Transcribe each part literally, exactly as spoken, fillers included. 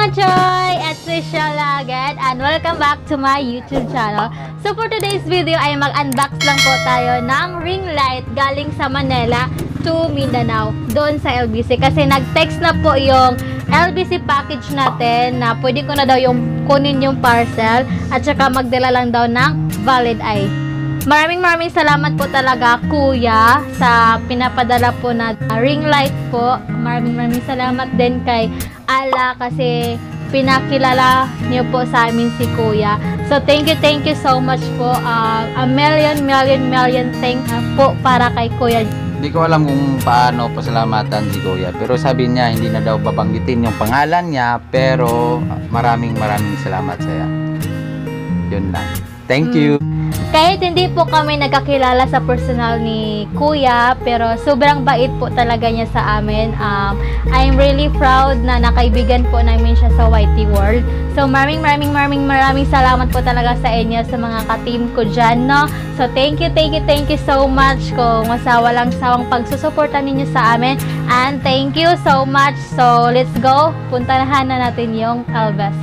mga Choy! It's Joella again and welcome back to my YouTube channel. So for today's video ay mag-unbox lang po tayo ng ring light galing sa Manila to Mindanao doon sa L B C. Kasi nag-text na po yung L B C package natin na pwede ko na daw yung kunin yung parcel at saka magdala lang daw ng valid I D. Maraming maraming salamat po talaga kuya sa pinapadala po na ring light po. Maraming maraming salamat din kay Ala kasi pinakilala niyo po sa amin si kuya. So thank you, thank you so much po. Uh, a million, million, million thanks po para kay kuya. Hindi ko alam kung paano pasalamatan si kuya. Pero sabi niya hindi na daw babanggitin yung pangalan niya. Pero maraming maraming salamat sa'yo. Yun lang. Thank you. Hmm. Kahit hindi po kami nagkakilala sa personal ni kuya, pero sobrang bait po talaga niya sa amin. Um, I'm really proud na nakaibigan po namin siya sa White Tiger World. So maraming maraming maraming maraming salamat po talaga sa inyo, sa mga ka-team ko dyan, no? So thank you, thank you, thank you so much kung masawa lang sawang pagsusuporta ninyo sa amin. And thank you so much. So let's go, puntahan na natin yung L B C.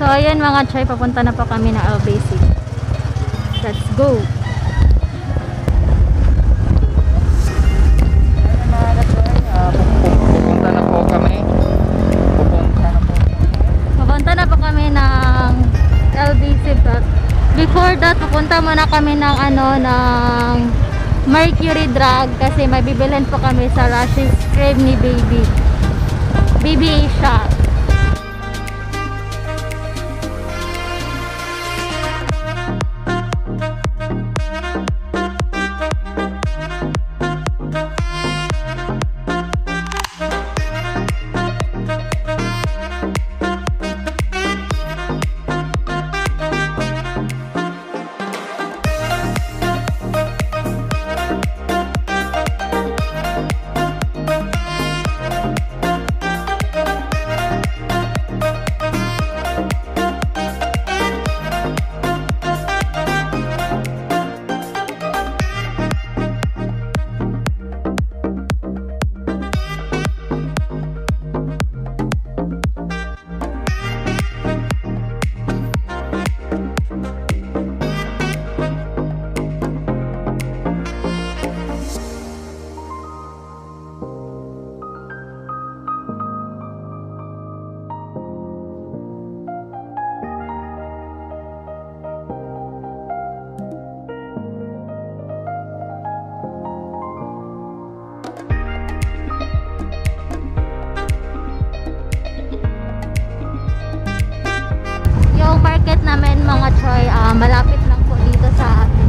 So ayan mga Choy, papunta na po kami ng L B C. Let's go! Pupunta na po kami. Pupunta na po kami. Pupunta na po kami ng L B C. But before that, pupunta muna kami ng ano, ng Mercury Drug kasi may bibilhan po kami sa Rush's Crib ni Baby. Baby Shop. Namin mga Choy, uh, malapit lang po dito sa atin.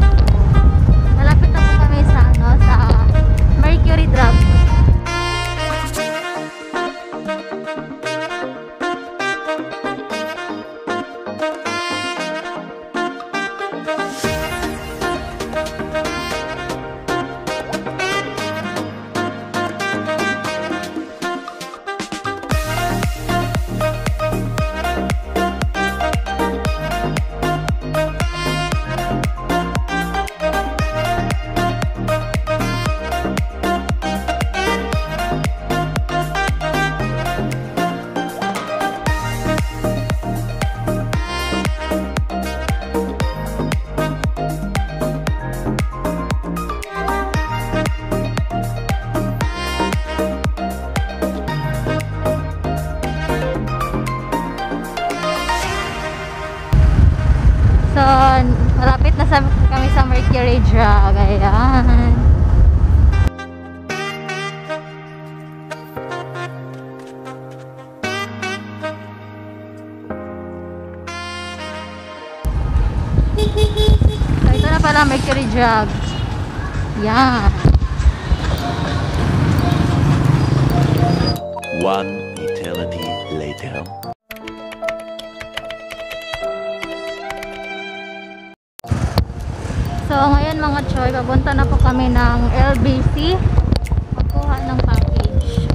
Malapit na po kami sa, ano, sa Mercury Drug. Malapit na sa, kami sa Mercury Drug. Ayan. So, ito na pala Mercury Drug. Ayan. One eternity later. ngayon mga Choy, papunta na po kami ng L B C makuha ng package.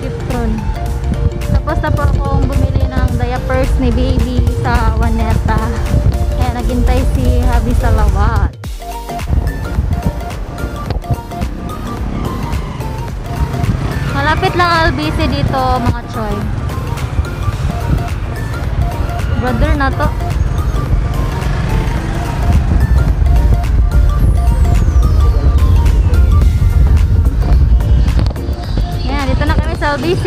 Gipron. Tapos na po akong bumili ng diapers ni baby sa Waneta. Kaya naghintay si Habi sa lawat. Malapit lang L B C dito mga Choy. Brother na to. Yan, dito na kami sa L B C.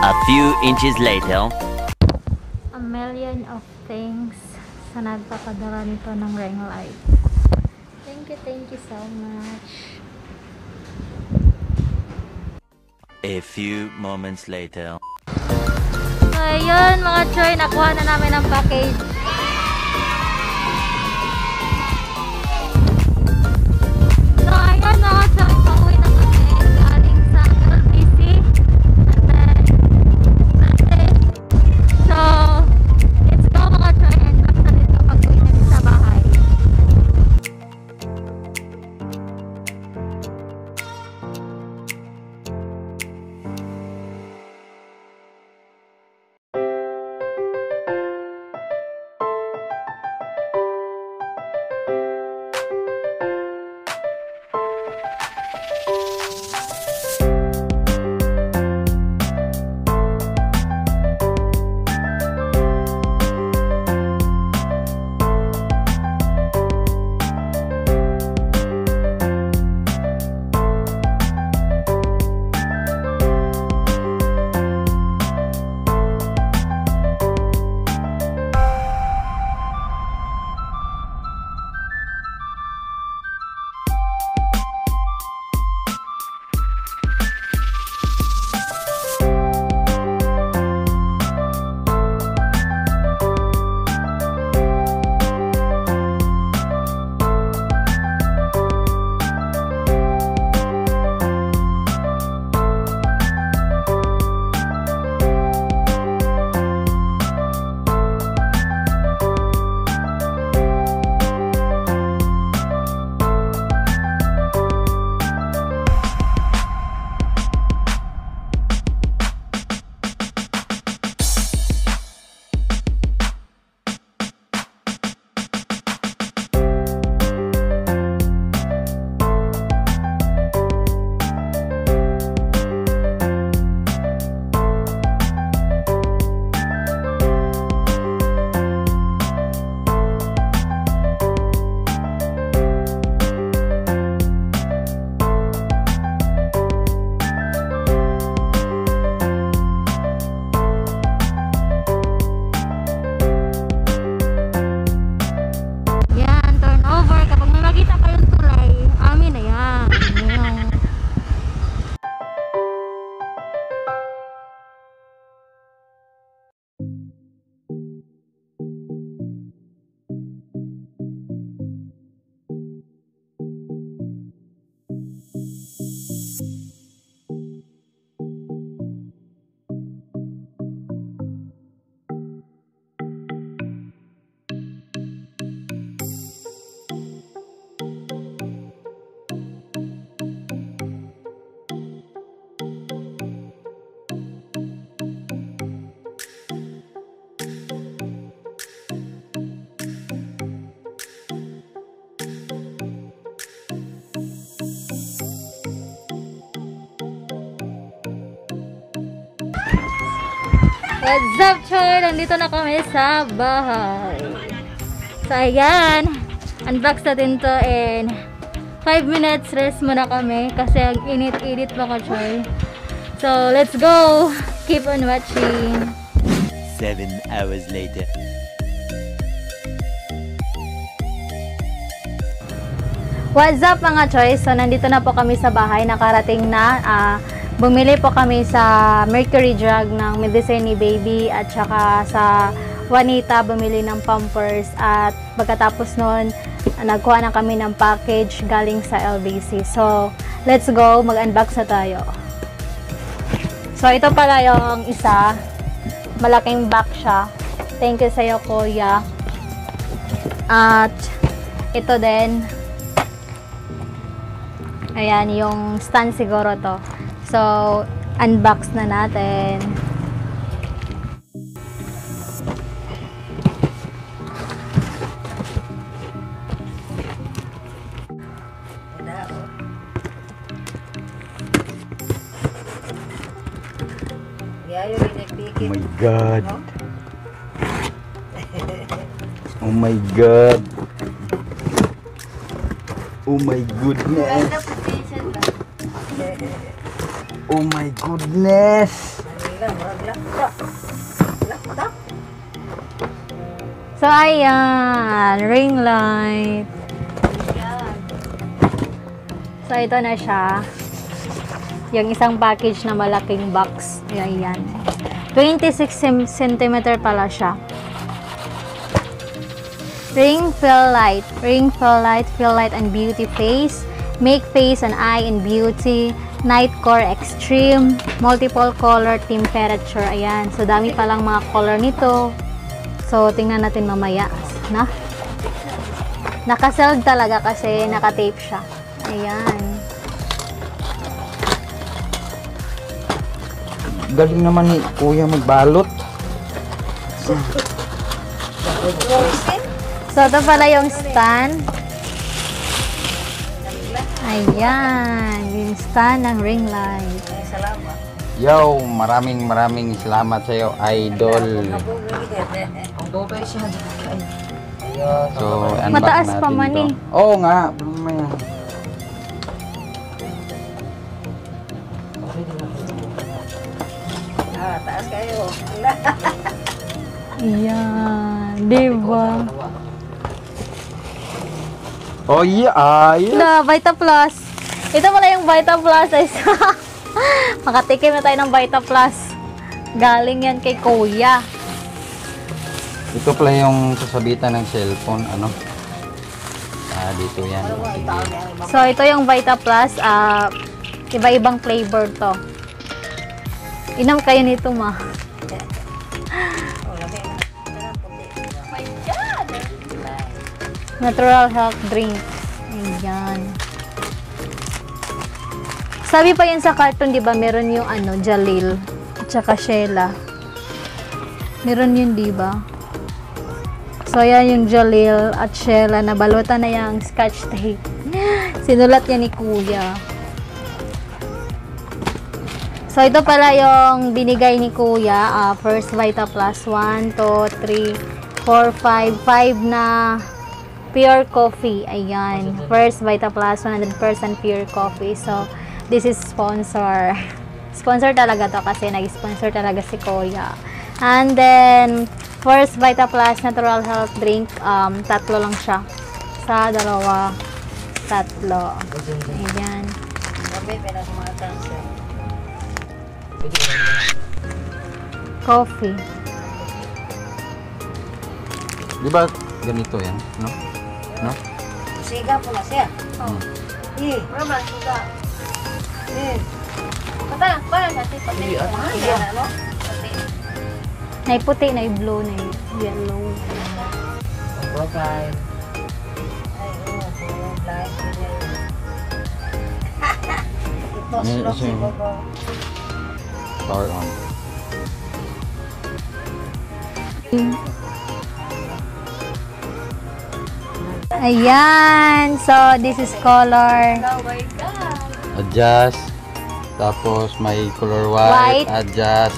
A few inches later, a million of things sa nagpapadala nito ng ring light. Thank you, thank you so much. A few moments later. So, ayun mga Choy, nakuha na namin ang package. So, ayun mga Choy, pauwi na kami galing sa L B C. What's up, Choy? Nandito na kami sa bahay. So ayan, unbox natin to and five minutes rest muna kami kasi ang init-init pa ko, Choy. So let's go. Keep on watching. seven hours later. What's up mga Choy? So nandito na po kami sa bahay, nakarating na. Uh, bumili po kami sa Mercury Drug ng medicine ni Baby at saka sa Juanita bumili ng Pampers at pagkatapos noon nagkuha na kami ng package galing sa L B C. So let's go, mag-unbox na tayo. So ito pala yung isa, malaking box siya. Thank you sa'yo, Kuya. At ito din. Ayan, yung stand siguro to. So, unbox na natin. Oh my God. Oh my God. Oh my goodness. Oh my goodness. So ayan, ring light. So ito na siya. Yung isang package na malaking box. Ayan. twenty-six centimeters pala siya. Ring fill light. Ring fill light, fill light and beauty face. Make face and eye in beauty, night core extreme, multiple color temperature. Ayan, so dami palang mga color nito. So tingnan natin mamaya, na? Naka-sealed talaga kasi naka-tape siya. Ayan. Galing naman ni Kuya magbalot. So ito pala yung stand. Ayan, yung stand ng ring light. Salamat. Yo, maraming maraming salamat sa iyo, idol. So, mataas pa man eh. Oo nga. Ah, taas kayo. Ayan, diba? Oh iya, ayos. Na, Vita Plus. Ito pala yung Vita Plus. Makatikim na tayo ng Vita Plus. Galing yan kay Kuya. Ito pala yung sasabitan ng cellphone, ano? Ah, dito yan. So, ito yung Vita Plus. Uh, Iba-ibang flavor to. Inom kayo nito, ma. Natural health drink. Ayan. Sabi pa yan sa cartoon, di ba? Meron yung ano, Jalil. At saka Sheila. Meron yun, di ba? So, yan yung Jalil at Sheila. Nabalutan na yung scotch tape. Sinulat yan ni Kuya. So, ito pala yung binigay ni Kuya. Uh, first Vita Plus. one, two, three, four, five. five na... Pure coffee, ayan. First Vita Plus, one hundred percent pure coffee. So, this is sponsor. Sponsor talaga to kasi nag-sponsor talaga si Kuya. And then, first Vita Plus natural health drink, um, tatlo lang siya. Sa dalawa, tatlo. Ayan. Coffee. Di ba ganito yan, no? No? Siga pula siya. Oh. Ih, berapa suka? Ih. Patang, patang nanti pati. Iya, no? Pati. Nay puti, nay blue, nay yellow. Okay. Ayo, blue, black. Ito slow si Bobo. Start on. Ayan, so this is color. Adjust, tapos may color white, white. Adjust,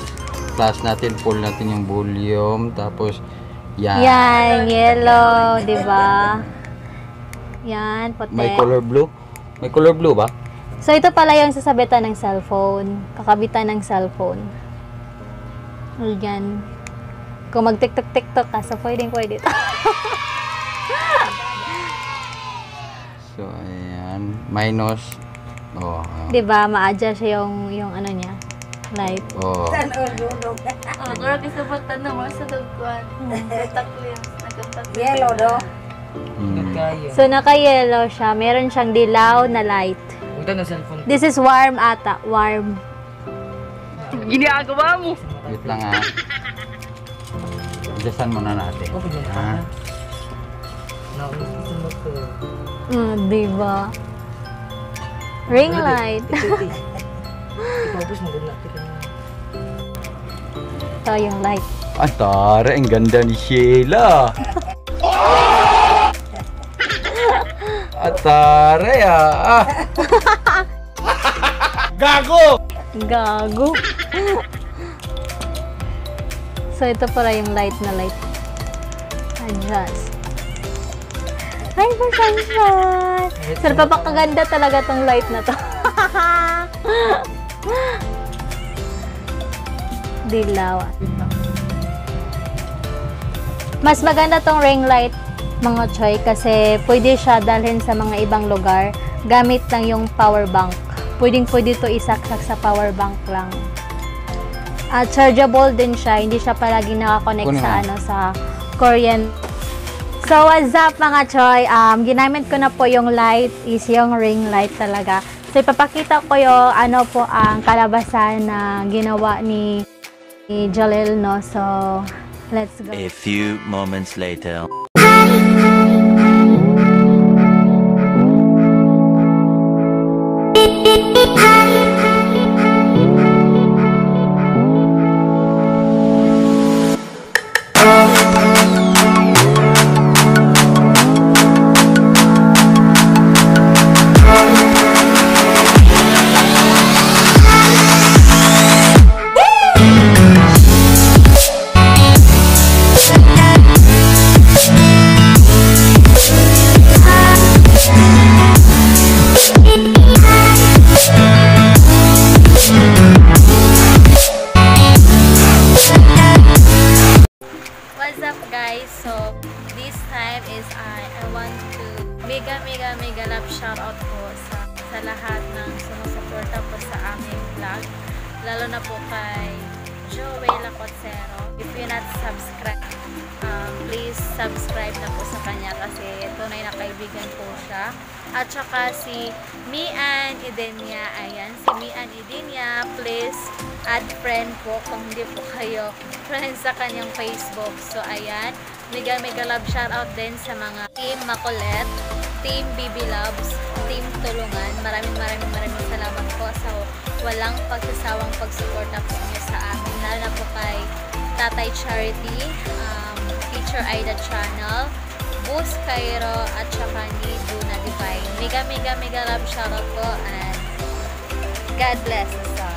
plus natin, pull natin yung volume, tapos yan. Yan, yellow, di ba? Yan, puti. May color blue? May color blue ba? So, ito pala yung sasabitan ng cellphone. Kakabitan ng cellphone. Yan. Kung mag-tiktok-tiktok ka, so pwedeng pwede ito. So, ayan. Minus. Oh, um. Diba, ma-adjust yung, yung ano niya. Light. Oh. Oh, girl, kasabatan na mo sa dagwan. Yellow, do? Mm. So, naka-yellow siya. Meron siyang dilaw na light. This is warm ata. Warm. Giniagawa mo. Wait lang ah. Adjustan muna natin. Ha? Mm, diba? Ring light. Ito yung light. Atara, ang ganda ni Sheila. Atara ya. Gago! Gago. So, ito pala yung light na light. Adjust. Hi, for sunshine! Sir, papakaganda talaga tong light na to. Dilaw. Mas maganda tong ring light, mga choy, kasi pwede siya dalhin sa mga ibang lugar. Gamit lang yung power bank. Pwedeng pwede ito isaksak sa power bank lang. Uh, chargeable din siya, hindi siya palagi nakakonect Kunin sa na. ano sa Korean. So what's up mga choy, um, ginamit ko na po yung light is yung ring light talaga. So ipapakita ko yung ano po ang kalabasan na ginawa ni, ni Joella, no? So let's go. A few moments later. Lalo na po kay Joella Cotcero. If you're not subscribed, um, please subscribe na po sa kanya kasi tunay na kaibigan po siya. At saka si Mian Edenia. Ayan, si Mian Edenia, please add friend po kung hindi po kayo friends sa kanyang Facebook. So ayan, mega mega love shoutout din sa mga Team Makulet, Team Bibi Loves, Team Tulungan. Maraming maraming maraming salamat po sa walang pagsasawang pagsuporta po niyo sa amin. Lalo na po kay Tatay Charity, um, Teacher Aida Channel, Boost Cairo, at saka ni Duna Divine. Mega mega mega love shoutout po and God bless us all.